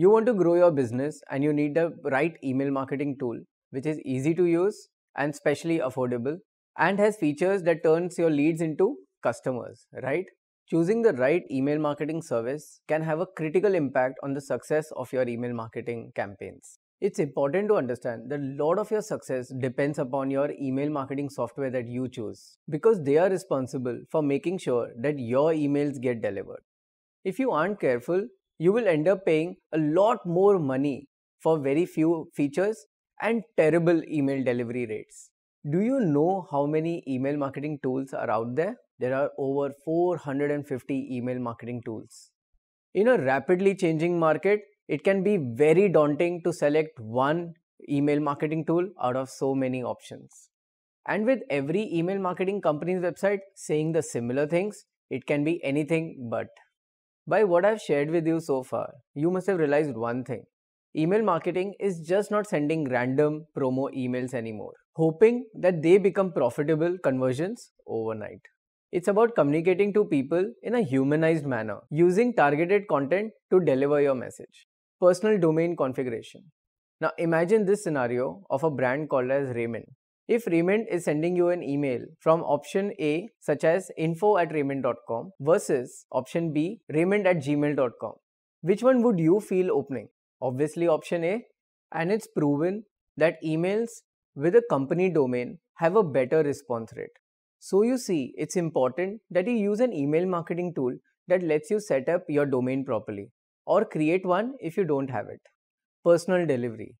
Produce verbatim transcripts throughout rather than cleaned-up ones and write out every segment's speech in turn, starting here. You want to grow your business and you need the right email marketing tool which is easy to use and especially affordable and has features that turns your leads into customers, right? Choosing the right email marketing service can have a critical impact on the success of your email marketing campaigns. It's important to understand that a lot of your success depends upon your email marketing software that you choose because they are responsible for making sure that your emails get delivered. If you aren't careful, you will end up paying a lot more money for very few features and terrible email delivery rates. Do you know how many email marketing tools are out there? There are over four hundred fifty email marketing tools. In a rapidly changing market, it can be very daunting to select one email marketing tool out of so many options. And with every email marketing company's website saying the similar things, it can be anything but. By what I've shared with you so far, you must have realized one thing. Email marketing is just not sending random promo emails anymore, hoping that they become profitable conversions overnight. It's about communicating to people in a humanized manner, using targeted content to deliver your message. Personal domain configuration. Now imagine this scenario of a brand called as Raymond. If Raymond is sending you an email from option A, such as info at raymond dot com versus option B, raymond at gmail dot com, which one would you feel opening? Obviously option A, and it's proven that emails with a company domain have a better response rate. So you see, it's important that you use an email marketing tool that lets you set up your domain properly or create one if you don't have it. Personal delivery.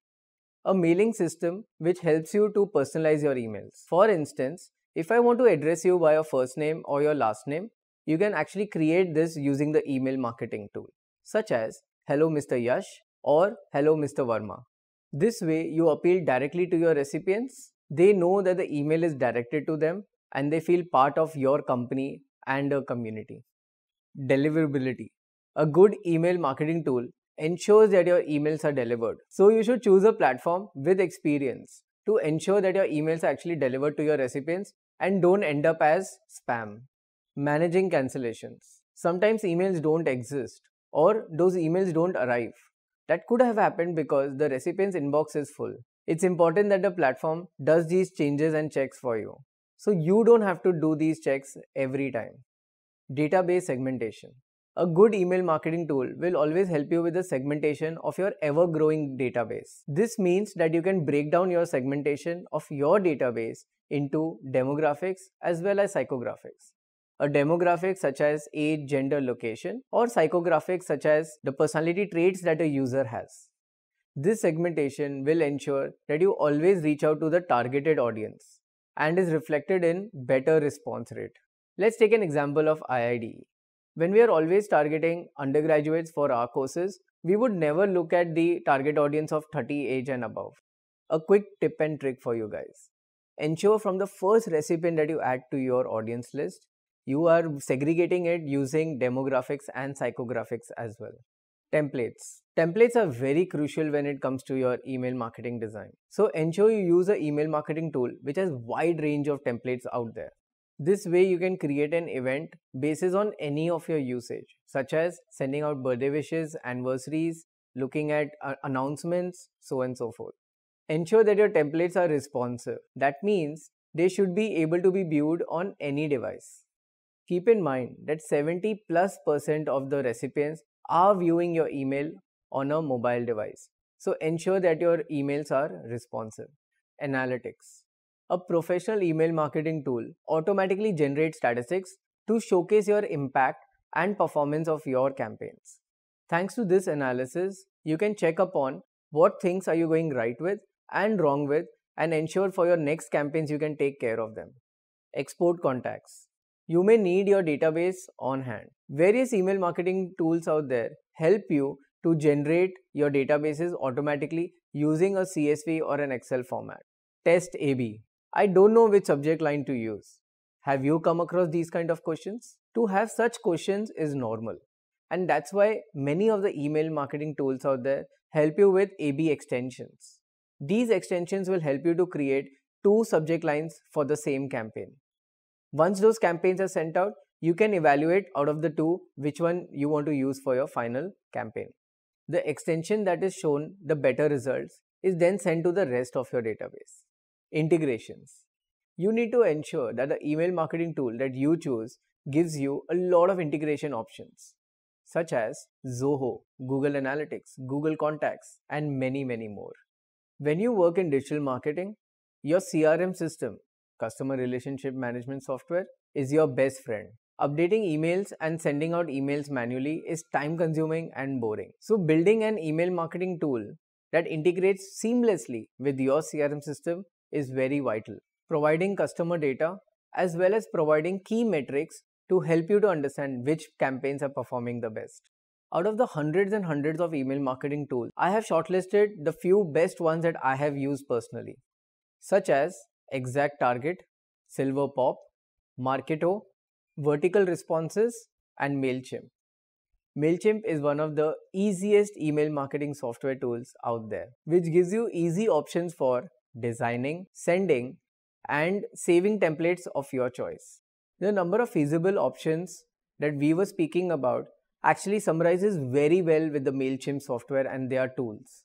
A mailing system which helps you to personalize your emails. For instance, if I want to address you by your first name or your last name, you can actually create this using the email marketing tool, such as Hello Mister Yash or Hello Mister Verma. This way you appeal directly to your recipients. They know that the email is directed to them and they feel part of your company and a community. Deliverability. A good email marketing tool ensures that your emails are delivered. So you should choose a platform with experience to ensure that your emails are actually delivered to your recipients and don't end up as spam. Managing cancellations. Sometimes emails don't exist or those emails don't arrive. That could have happened because the recipient's inbox is full. It's important that the platform does these changes and checks for you, so you don't have to do these checks every time. Database segmentation. A good email marketing tool will always help you with the segmentation of your ever-growing database. This means that you can break down your segmentation of your database into demographics as well as psychographics. A demographic such as age, gender, location, or psychographics such as the personality traits that a user has. This segmentation will ensure that you always reach out to the targeted audience and is reflected in better response rate. Let's take an example of I I D E. When we are always targeting undergraduates for our courses, we would never look at the target audience of thirty age and above. A quick tip and trick for you guys. Ensure from the first recipient that you add to your audience list, you are segregating it using demographics and psychographics as well. Templates. Templates are very crucial when it comes to your email marketing design. So ensure you use an email marketing tool which has a wide range of templates out there. This way you can create an event based on any of your usage, such as sending out birthday wishes, anniversaries, looking at uh, announcements, so and so forth. Ensure that your templates are responsive. That means they should be able to be viewed on any device. Keep in mind that seventy plus percent of the recipients are viewing your email on a mobile device. So ensure that your emails are responsive. Analytics. A professional email marketing tool automatically generates statistics to showcase your impact and performance of your campaigns. Thanks to this analysis, you can check upon what things are you going right with and wrong with and ensure for your next campaigns you can take care of them. Export contacts. You may need your database on hand. Various email marketing tools out there help you to generate your databases automatically using a C S V or an Excel format. Test A B. I don't know which subject line to use. Have you come across these kind of questions? To have such questions is normal. And that's why many of the email marketing tools out there help you with A B extensions. These extensions will help you to create two subject lines for the same campaign. Once those campaigns are sent out, you can evaluate out of the two which one you want to use for your final campaign. The extension that is shown the better results is then sent to the rest of your database. Integrations. You need to ensure that the email marketing tool that you choose gives you a lot of integration options, such as Zoho, Google Analytics, Google Contacts, and many, many more. When you work in digital marketing, your C R M system, customer relationship management software, is your best friend. Updating emails and sending out emails manually is time-consuming and boring. So building an email marketing tool that integrates seamlessly with your C R M system is very vital. Providing customer data as well as providing key metrics to help you to understand which campaigns are performing the best. Out of the hundreds and hundreds of email marketing tools, I have shortlisted the few best ones that I have used personally, such as ExactTarget, Silverpop, Marketo, Vertical Responses, and Mailchimp. Mailchimp is one of the easiest email marketing software tools out there, which gives you easy options for designing, sending, and saving templates of your choice. The number of feasible options that we were speaking about actually summarizes very well with the Mailchimp software and their tools.